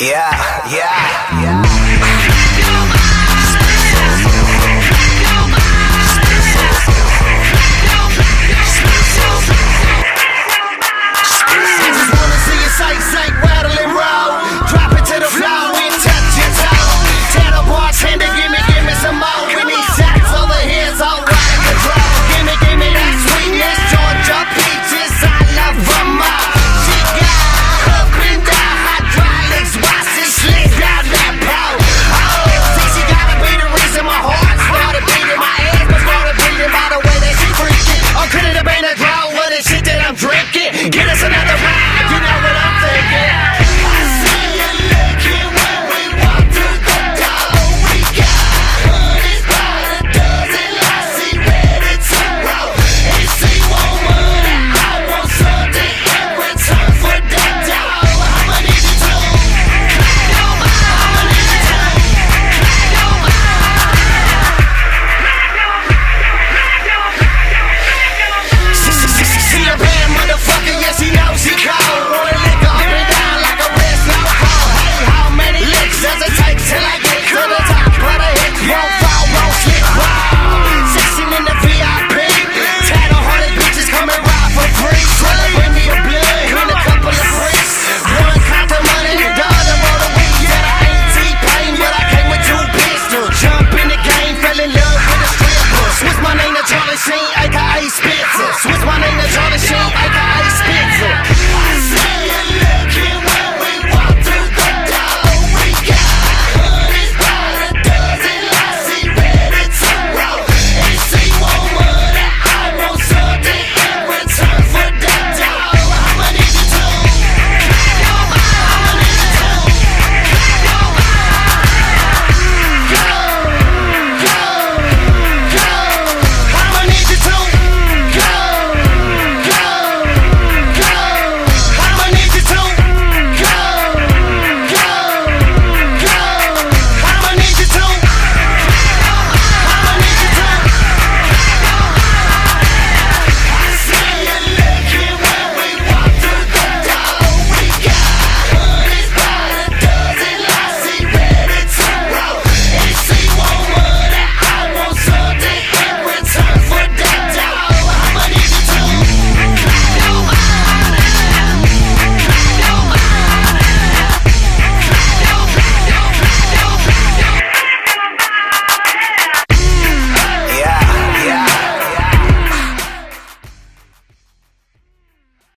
Yeah.